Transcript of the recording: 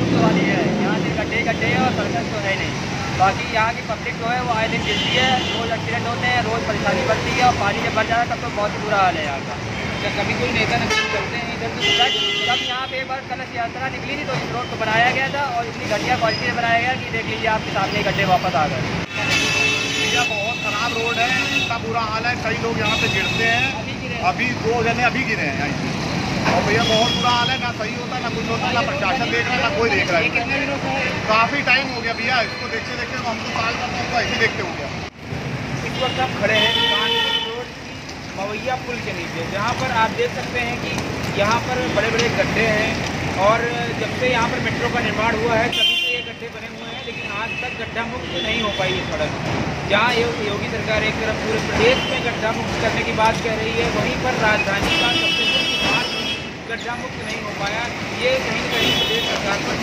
दिक्कत वाली है, यहाँ से गड्ढे गड्ढे और सड़क तो है नहीं। बाकी यहाँ की पब्लिक जो है वो आए दिन गिरती है, रोज़ एक्सीडेंट होते हैं, रोज़ परेशानी बढ़ती है और पानी जब बढ़ जाता है तब तो बहुत बुरा हाल है यहाँ का। जब कभी कोई नेता नक्सल करते हैं इधर तो सड़क, तब यहाँ पे एक बार कलश यात्रा निकली थी तो इस रोड को बनाया गया था और इतनी घटिया क्वालिटी से बनाया गया कि देख लीजिए आपके सामने गड्ढे वापस आ गए। भैया बहुत खराब रोड है, इतना बुरा हाल है, कई लोग यहाँ पे गिरते हैं, अभी दो जने अभी गिरे हैं यहाँ। और भैया बहुत बुरा हाल है, ना सही होता ना कुछ होता, ना प्रशासन देख रहा है ना कोई देख रहा है। कितने दिनों से काफ़ी टाइम हो गया भैया इसको देखते देखते, हमको साल का हमको ऐसे देखते हो गया। इस वक्त हम खड़े हैं मवैया पुल के नीचे, जहाँ पर आप देख सकते हैं कि यहाँ पर बड़े बड़े गड्ढे हैं और जब से यहाँ पर मेट्रो का निर्माण हुआ है तभी से ये गड्ढे बने हुए हैं, लेकिन आज तक गड्ढा मुक्त नहीं हो पाई ये सड़क। जहाँ योगी सरकार एक तरफ पूरे प्रदेश में गड्ढा मुक्त करने की बात कह रही है, वहीं पर राजधानी का सबसे बड़ा मार्ग गड्ढा मुक्त नहीं हो पाया। ये कहीं न कहीं प्रदेश सरकार पर